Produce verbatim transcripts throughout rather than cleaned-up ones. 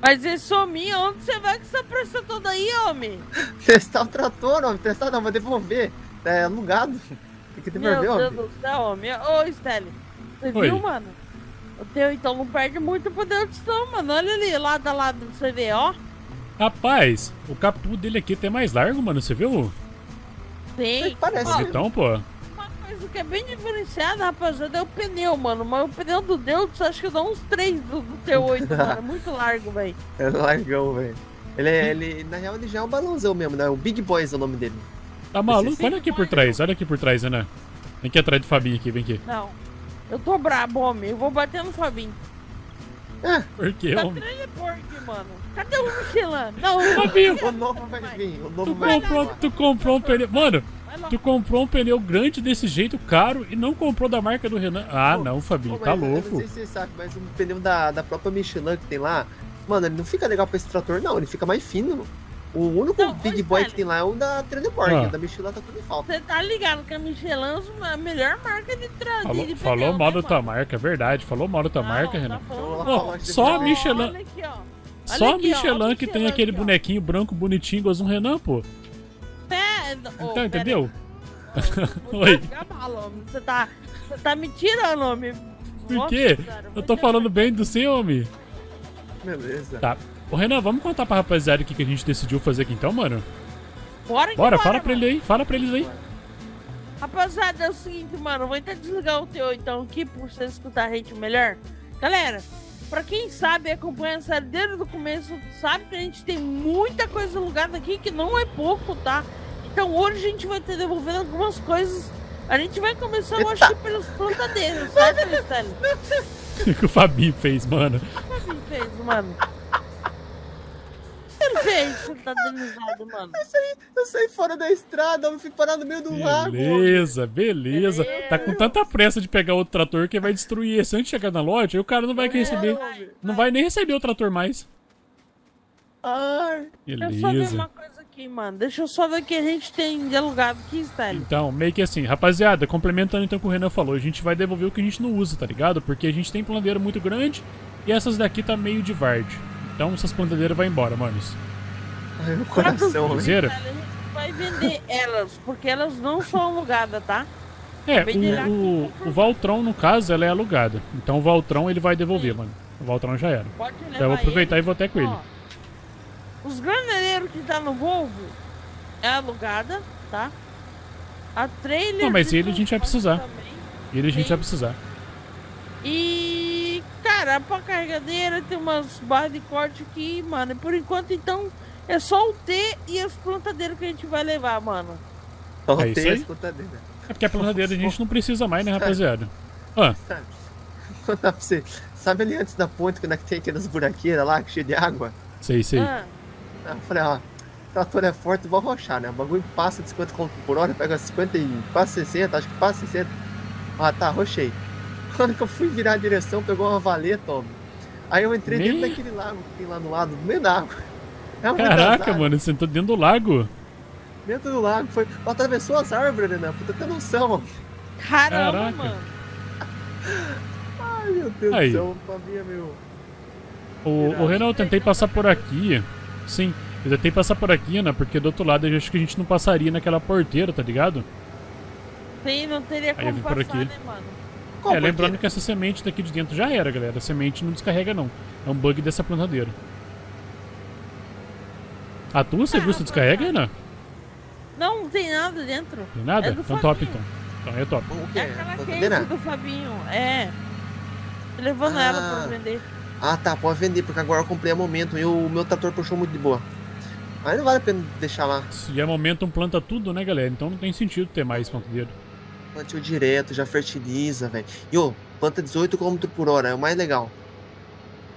Mas isso, homem, onde você vai com essa pressa toda aí, homem? Testar o trator, homem. Testar não, vou devolver. É alugado. Tem que devolver, meu Deus homem. Do céu, homem. Ô, Stélio, você Oi. Viu, mano? O teu, então, não perde muito pro Deutz, não, mano. Olha ali, lado a lado do C D, ó. Rapaz, o capu dele aqui é até mais largo, mano. Você viu? Sim. Parece. Ó, então, pô. Uma coisa que é bem diferenciada, rapaziada, é o pneu, mano. Mas o pneu do Deutz, acho que dá uns três do, do T oito, mano. É muito largo, velho. É largão, velho. Ele, é, ele, na real, ele já é um balãozão mesmo, né? O Big Boys é o nome dele. Tá maluco? Olha aqui por trás, olha aqui por trás, Ana. Vem aqui atrás do Fabinho aqui, vem aqui. Não, eu tô brabo, homem, eu vou bater no Fabinho. Ah, por que, tá homem? Pork, mano. Cadê o Michelin? Não, o Fabinho! O novo vai vir, o novo vai vir. Tu comprou um pneu, mano, tu comprou um pneu grande desse jeito, caro, e não comprou da marca do Renan. Ah, não, Fabinho, tá louco. Eu não sei se vocês sabem, mas o pneu da, da própria Michelin que tem lá, mano, ele não fica legal pra esse trator, não, ele fica mais fino. O único então, Big Boy que tem lá é o da Trendeborg, ah. Da Michelin tá tudo em falta. Você tá ligado que a Michelin é a melhor marca de trator. Falou, de falou pneu, mal da né, tua marca, é verdade. Falou mal da tua não, marca, tá Renan. Oh, só a Michelin. Olha aqui, ó. Só a Michelin, Michelin que tem aquele aqui, bonequinho branco bonitinho, igual um Renan, pô. Pé... Então, oh, entendeu? Oi. Você tá, tá me tirando, homem. Por quê? Eu tô falando bem do seu, homem. Beleza. Tá. Ô Renan, vamos contar pra rapaziada o que a gente decidiu fazer aqui então, mano? Bora, Bora, fala mano. Pra ele aí, fala pra eles aí. Rapaziada, é o seguinte, mano, vou tentar desligar o teu então aqui pra você escutar a gente melhor. Galera, pra quem sabe e acompanha a série desde o começo, sabe que a gente tem muita coisa alugada aqui que não é pouco, tá? Então hoje a gente vai ter devolvendo algumas coisas. A gente vai começar, eu acho que pelos plantadeiros, certo, Stélio? O que o Fabinho fez, mano? O que o Fabinho fez, mano? Perfeito, tá danizado, mano. Eu saí, eu saí fora da estrada, eu fui parar no meio do lago. Beleza, beleza. Tá com tanta pressa de pegar outro trator que vai destruir esse antes de chegar na loja, aí o cara não vai receber. Não vai nem receber o trator mais. Ai, beleza. Eu só ver uma coisa aqui, mano. Deixa eu só ver o que a gente tem de alugado aqui, Stélio. Então, meio que assim, rapaziada, complementando então o que o Renan falou, a gente vai devolver o que a gente não usa, tá ligado? Porque a gente tem plandeiro muito grande e essas daqui tá meio de verde. Então essas plantadeiras vão embora, manos. Ai, meu coração, velho. A gente vai vender elas, porque elas não são alugadas, tá? É, o, o, o Valtron, no caso, ela é alugada. Então o Valtron ele vai devolver, sim, mano. O Valtron já era. Pode levar então eu vou aproveitar ele, e vou até com ó, ele. Os grandeleiros que tá no Volvo é alugada, tá? A trailer... Não, mas ele a gente vai precisar. Também. Ele a gente sim, vai precisar. E... Cara, pra carregadeira tem umas barras de corte aqui, mano. Por enquanto, então, é só o T e as plantadeiras que a gente vai levar, mano. Só o T e as plantadeiras. É porque a plantadeira a gente não precisa mais, né, rapaziada? Ah. Sabe, pra você. Sabe ali antes da ponte, quando é que tem aquelas buraqueiras lá, cheio de água? Sei, sei. Ah. Eu falei, ó, o trator é forte, vou arrochar, né? O bagulho passa de cinquenta quilômetros por hora, pega cinquenta e quase sessenta, acho que passa sessenta. Ah, tá, arrochei. Quando que eu fui virar a direção, pegou uma valeta, homem. Aí eu entrei dentro Me... daquele lago que tem lá no lado, no meio da água. É caraca, mano, você entrou dentro do lago? Dentro do lago, foi... Atravessou as árvores, Renan, né? Puta, tem noção, homem. Caramba, caraca, mano. Ai, meu Deus aí do céu, o Fabinho é meu... O, o Renan, eu tentei passar por aqui. Sim, eu tentei passar por aqui, né? Porque do outro lado eu acho que a gente não passaria naquela porteira, tá ligado? Sim, não teria como passar, por aqui, né, mano? Qual é, lembrando que essa semente daqui de dentro já era, galera. A semente não descarrega, não. É um bug dessa plantadeira. A tua, você ah, viu se descarrega, Renan? Não, não tem nada dentro. Tem nada? É então top, então. Então é top. O é aquela case do Fabinho, é. Levando ah. ela pra vender. Ah, tá. Pode vender, porque agora eu comprei a Momentum e o meu trator puxou muito de boa. Aí não vale a pena deixar lá. E a Momentum planta tudo, né, galera? Então não tem sentido ter mais plantadeira. Plantio direto, já fertiliza, velho. E ô, planta dezoito quilômetros por hora, é o mais legal.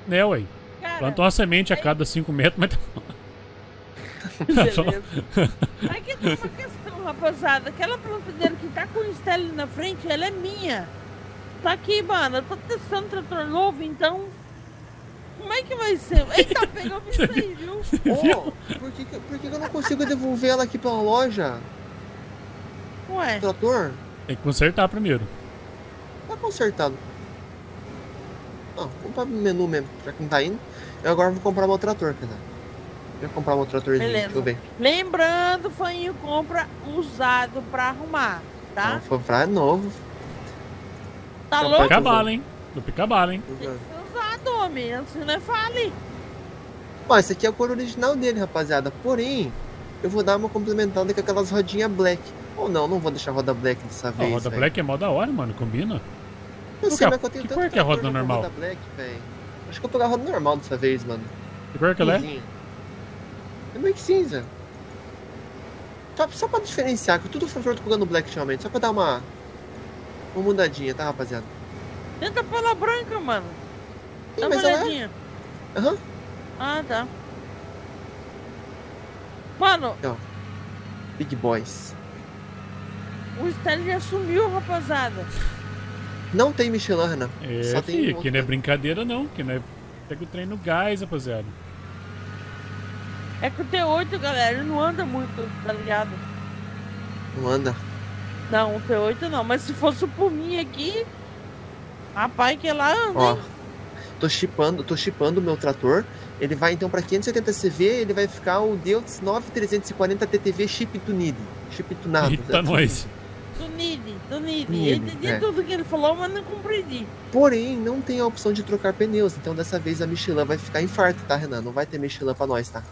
É, ué. Cara, planta uma semente aí... a cada cinco metros, mas tá bom. Aí que tem uma questão, rapaziada. Aquela plantadeira que tá com o Stélio na frente, ela é minha. Tá aqui, mano. Eu tô testando trator novo, então... Como é que vai ser? Eita, pegou isso aí, viu? Ô, oh, por que, por que eu não consigo devolver ela aqui pra uma loja? Ué? Trator? Tem que consertar primeiro. Tá consertado. Ah, comprar no menu mesmo, já que não tá indo. Eu agora vou comprar meu trator, quer dizer. Eu vou comprar meu tratorzinho, tudo bem. Lembrando, Faninho, compra usado pra arrumar, tá? Não, foi pra novo. Tá louco? Do pica-bala, hein? Do pica-bala, hein? Tem que ser usado, homem, antes não é fale. Ó, esse aqui é a cor original dele, rapaziada. Porém, eu vou dar uma complementada com aquelas rodinhas black. Ou não, não vou deixar a roda black dessa vez. A roda véio. black é mó da hora, mano, combina. Não sei, mas eu tenho que tanto cor que é a roda normal? Roda black, acho que eu vou pegar a roda normal dessa vez, mano. Que cor que ela é? É meio que cinza. Só, só pra diferenciar, que tudo foi jogando black ultimamente. Só pra dar uma, uma mudadinha, tá, rapaziada? Tenta pela branca, mano. Sim, dá uma olhadinha. Aham. Ela... Uhum. Ah, tá. Mano. Então, Big Boys. O Stylle já sumiu, rapaziada. Não tem Michelin, Renan. É, só tem filho, que não é brincadeira, não. Que não é... Pega o trem no gás, rapaziada. É que o T oito, galera, ele não anda muito, tá ligado? Não anda? Não, o T oito não. Mas se fosse por mim aqui... Rapaz, que lá anda, ó, hein? Tô chipando, tô chipando o meu trator. Ele vai, então, pra quinhentos e setenta C V, ele vai ficar o Deutz nove trezentos e quarenta T T V chip tuned. Chip tunado. Eita, é nós. Tunide, tunide. Eu entendi é. tudo que ele falou, mas não compreendi. Porém, não tem a opção de trocar pneus, então dessa vez a Michelin vai ficar infarto, tá, Renan? Não vai ter Michelin pra nós, tá? Só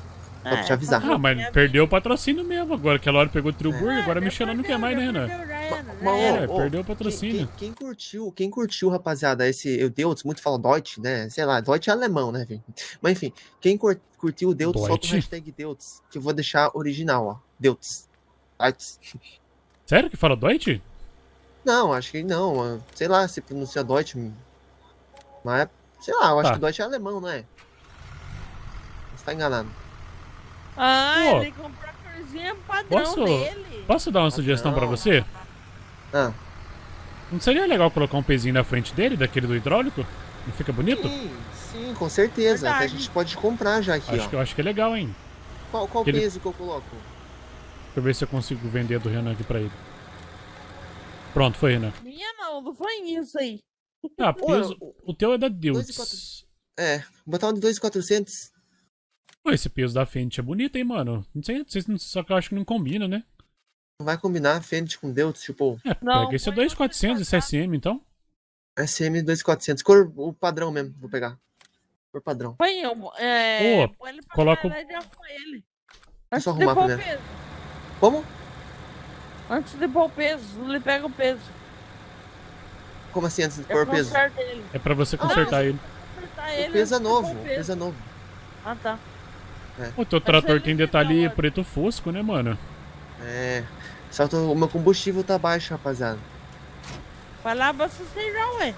é, pra te avisar. Ah, mas perdeu o patrocínio mesmo agora. Aquela hora pegou o Trilburg, é, agora a Michelin não quer mais, né, Renan? É, perdeu o patrocínio. Quem, quem, quem curtiu, quem curtiu, rapaziada, esse... Eu Deutz, muito fala Deutz, né? Sei lá, Deutz é alemão, né, velho? Mas enfim, quem curtiu o Deutz, solta o hashtag Deutz, que eu vou deixar original, ó. Deutz. Deutz. Sério que fala Deutsch? Não, acho que não. Sei lá se pronuncia Deutsch. Mas, sei lá, eu acho tá. que Deutsch é alemão, não é? Você tá enganado. Ah, oh. ele comprou a corzinha padrão posso, dele. Posso dar uma sugestão ah, pra você? Ah. Não seria legal colocar um pezinho na frente dele, daquele do hidráulico? Não fica bonito? Sim, sim, com certeza. Verdade. Até a gente pode comprar já aqui, acho ó. Que, eu acho que é legal, hein? Qual, qual peso ele... que eu coloco? Deixa eu ver se eu consigo vender do Renan aqui pra ele. Pronto, foi, Renan. Minha não, não foi isso aí. Ah, peso, Ô, o teu é da Deutz. É, botar um de dois mil e quatrocentos. Pô, esse peso da Fendt é bonito, hein, mano? Não sei, só que eu acho que não combina, né? Não vai combinar a Fendt com Deutz, tipo... É, não, pega esse é dois mil e quatrocentos, esse S M, então. S M dois mil e quatrocentos, cor o padrão mesmo, vou pegar. Cor padrão. Põe, é... Pô, ele coloca o... ele. É só arrumar primeiro. Peso. Como? Antes de pôr o peso, ele pega o peso. Como assim, antes de pôr o peso? Ele. É pra você consertar ah, ele. ele. O peso é novo, o peso é novo. Ah, tá. É. O teu trator tem detalhe preto fosco, né, mano? É. Só tô, o meu combustível tá baixo, rapaziada. Vai lá, abastece já, ué.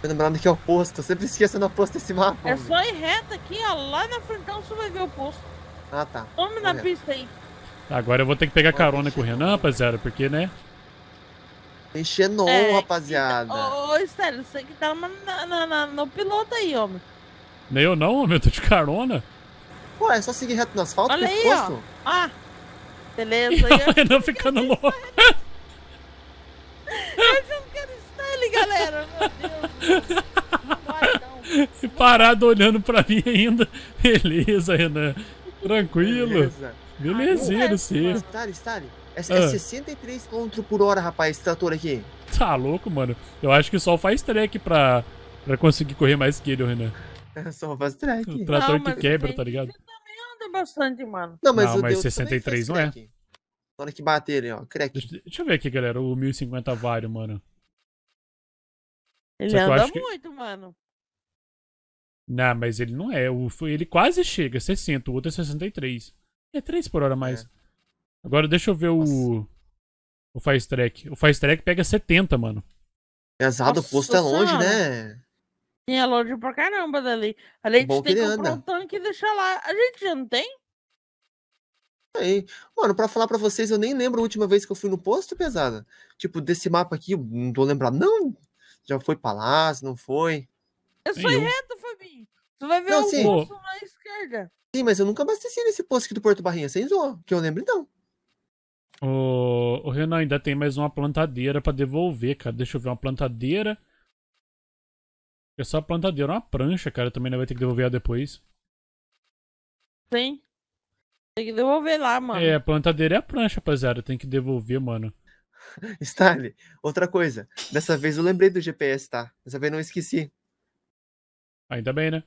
Tô lembrando que é o posto, eu sempre esqueço no posto desse mapa. É homem. Só ir reto aqui, ó, lá na frente você vai ver o posto. Ah, tá. Tome na pista aí. Agora eu vou ter que pegar carona com o Renan, rapaziada, porque, né? Encher não, é, rapaziada. Ô, ô, Stélio, você que tá na, na, na, no piloto aí, homem. Nem eu não, homem, eu tô de carona. Pô, é só seguir reto no asfalto? Olha aí, ó. Ah, beleza. E o Renan ficando louco. Eu já não quero Stélio, galera. Meu Deus. Não, não. Parado olhando pra mim ainda. Beleza, Renan. Tranquilo. Beleza. Belezeiro, sim. Stélio, Stélio. É, ah. é sessenta e três quilômetros por hora, rapaz, esse trator aqui. Tá louco, mano. Eu acho que só faz track pra, pra conseguir correr mais que ele, Renan. É, só faz track. O trator não, que quebra, tá ligado? Você também anda bastante, mano. Não, mas, não, mas sessenta e três não é. Na hora que bater ele, ó. Crack. Deixa, deixa eu ver aqui, galera. O mil e cinquenta Vario, mano. Ele anda muito, que... mano. Não, mas ele não é. O, ele quase chega, sessenta. O outro é sessenta e três. É três por hora a mais. É. Agora deixa eu ver Nossa. o. O Fast Track. O Fast Track pega setenta, mano. Pesado, Nossa, o posto é longe, mano. né? Sim, é longe pra caramba dali. A gente Bom tem que, que comprar um tanque e deixar lá. A gente já não tem? Aí. Mano, pra falar pra vocês, eu nem lembro a última vez que eu fui no posto, pesada. Tipo, desse mapa aqui, eu não tô lembrado. Não! Já foi palácio, não foi? Eu sou reto, Fabinho. Tu vai ver não, o assim... posto na esquerda. Sim, mas eu nunca abasteci nesse posto aqui do Porto Barrinha, sem zoar, que eu lembro então. Ô, oh, Renan, ainda tem mais uma plantadeira pra devolver, cara. Deixa eu ver uma plantadeira. É só a plantadeira, uma prancha, cara. Também não vai ter que devolver ela depois. Sim. Tem que devolver lá, mano. É, a plantadeira é a prancha, rapaziada. Tem que devolver, mano. Stylle, outra coisa. Dessa vez eu lembrei do G P S, tá? Dessa vez eu não esqueci. Ainda bem, né?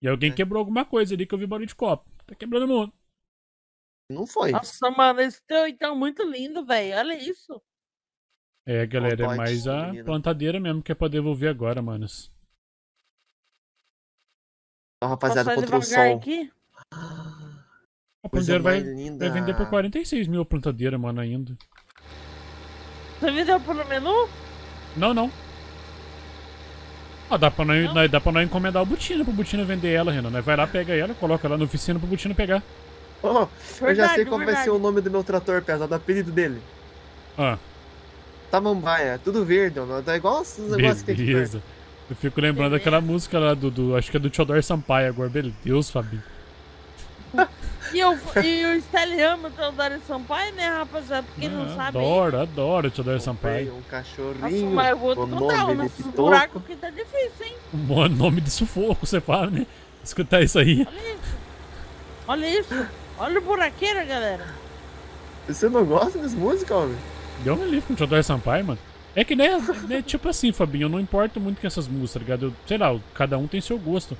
E alguém é. quebrou alguma coisa ali que eu vi barulho de copo. Tá quebrando o mundo. Não foi. Nossa, mano, esse teu então muito lindo, velho. Olha isso. É, galera, é mais a plantadeira mesmo que é pra devolver agora, manos. Ó, rapaziada, contra o sol. Aqui? A plantadeira vai, vai vender por quarenta e seis mil a plantadeira, mano, ainda. Você vendeu pelo menu? Não, não. Ah, dá pra nós, nós, dá pra nós encomendar o Butina pro Butina vender ela, Renan. Nós vai lá, pega ela, coloca ela na oficina pro Butina pegar. Oh, verdade, eu já sei qual verdade. vai ser o nome do meu trator, pesado, o apelido dele. Ah. Tamambaia, tudo verde, ó. Tá igual os negócios que a gente fez. Eu fico lembrando beleza. daquela música lá do, do. Acho que é do Teodoro Sampaio agora, meu Deus, Fabinho. E, eu, e o Stylle ama o Teodoro Sampaio, né, rapaziada? Porque não, não sabe. Adoro, adoro o Teodoro Sampaio. Um cachorrinho. Nossa, mas eu vou contar, um buraco que tá difícil, hein? O nome de sufoco, você fala, né? Escutar isso aí. Olha isso. Olha isso. Olha o buraqueiro, galera. Você não gosta dessa música, homem? Deu um livro com o Teodoro Sampaio, mano. É que nem, né, tipo assim, Fabinho, eu não importo muito com essas músicas, tá ligado? Eu, sei lá, cada um tem seu gosto.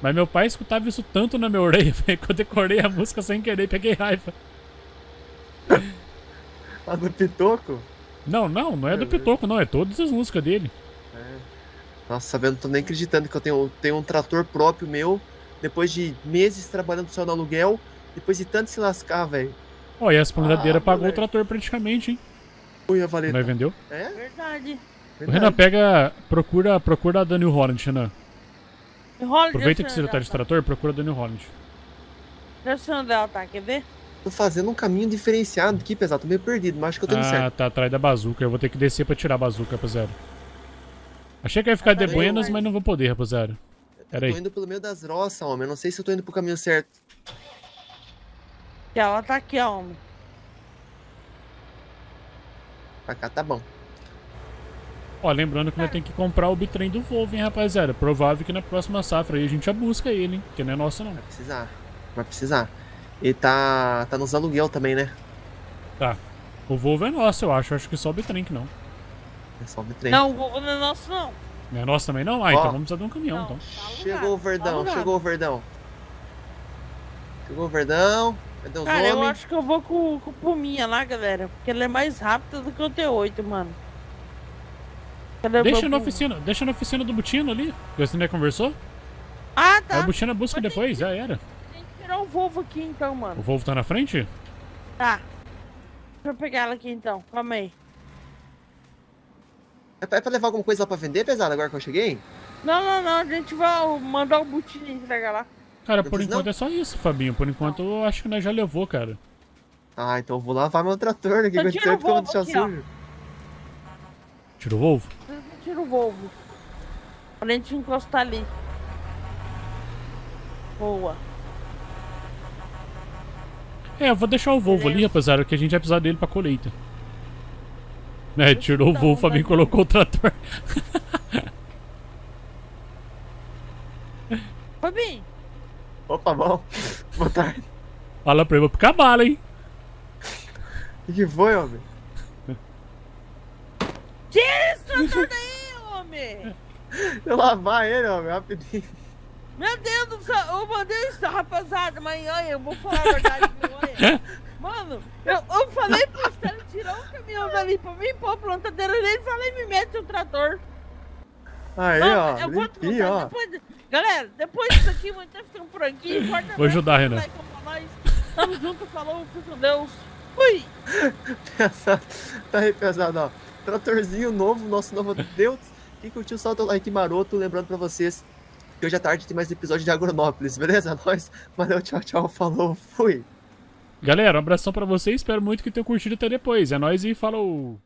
Mas meu pai escutava isso tanto na minha orelha, velho, que eu decorei a música sem querer, peguei raiva. A do Pitoco? Não, não, não é do Pitoco, não, é todas as músicas dele. É. Nossa, eu não tô nem acreditando que eu tenho, tenho um trator próprio meu, depois de meses trabalhando só no aluguel, depois de tanto se lascar, velho. Ó, e as plantadeiras ah, pagou o trator praticamente, hein? Oi, a Valeta. Não vendeu? É? Verdade. O Renan pega. Procura, procura a Daniel Holland, Renan. Holland, aproveita que você já tá de trator, procura a Daniel Holland. Deixa eu andar, tá? Quer ver? Tô fazendo um caminho diferenciado aqui, pesado. Tô meio perdido, mas acho que eu tô indo ah, certo. Ah, tá atrás da bazuca. Eu vou ter que descer pra tirar a bazuca, rapaziada. Achei que ia ficar ah, de buenas, mas não vou poder, rapaziada. Eu tô aí. indo pelo meio das roças, homem. Eu não sei se eu tô indo pro caminho certo. E ela tá aqui, homem. Pra cá tá bom. Ó, lembrando que nós temos que comprar o Bitrem do Volvo, hein, rapaziada. Provável que na próxima safra aí a gente já busca ele, hein. Porque não é nosso, não. Vai precisar, vai precisar. Ele tá, tá nos aluguel também, né? Tá. O Volvo é nosso, eu acho. Eu acho que só o Bitrem que não. É só o Bitrem. Não, o Volvo não é nosso, não. Não é nosso também, não? Ah, ó, então vamos precisar de um caminhão, não, então. Tá alugado, chegou o Verdão, tá chegou o Verdão. Chegou o Verdão. Cara, eu acho que eu vou com, com o Puminha lá, galera. Porque ele é mais rápido do que o T oito, mano. Cadê deixa na oficina, deixa na oficina do Butina ali. Você nem conversou? Ah, tá. A Butina busca mas depois, que, já era. Tem que tirar o Volvo aqui então, mano. O Volvo tá na frente? Tá. Deixa eu pegar ela aqui então, calma aí. É pra, é pra levar alguma coisa lá pra vender, pesado, agora que eu cheguei? Não, não, não, a gente vai mandar o Butina entregar lá. Cara, por enquanto é só isso, Fabinho. Por enquanto eu acho que nós já levou, cara. Ah, então eu vou lavar meu trator, né? Que eu tiro o Volvo aqui, sujo. Tira o Volvo? Tira o Volvo. Pra gente encostar ali. Boa. É, eu vou deixar o Volvo ali, rapaziada, que a gente vai precisar dele pra colheita. Né, tirou o Volvo, o Fabinho colocou o trator. Fabinho! Opa, bom. Boa tarde. Fala pra ele, vou ficar bala, hein? O que foi, homem? Tira esse trator daí, homem! Eu lavar ele, homem, rapidinho. Meu Deus do céu, eu mandei isso, rapaziada, mas olha, eu vou falar a verdade pra Mano, eu, eu falei pro Stylle tirar um caminhão dali pra mim, pô, a plantadeira dele, falei, me mete o trator. Aí, mano, ó, eu vou limpinho, ó. Depois, galera, depois disso aqui, vamos estar ficando por aqui. Vou ajudar, Renan. Tamo junto, falou, fui com Deus. Fui! Pesado, tá aí, pesado, ó. Tratorzinho novo, nosso novo Deutz. Quem curtiu, solta o like maroto. Lembrando pra vocês que hoje à tarde tem mais episódio de Agronópolis, beleza? Nós, valeu, tchau, tchau, falou, fui! Galera, um abração pra vocês. Espero muito que tenham curtido até depois. É nóis e falou!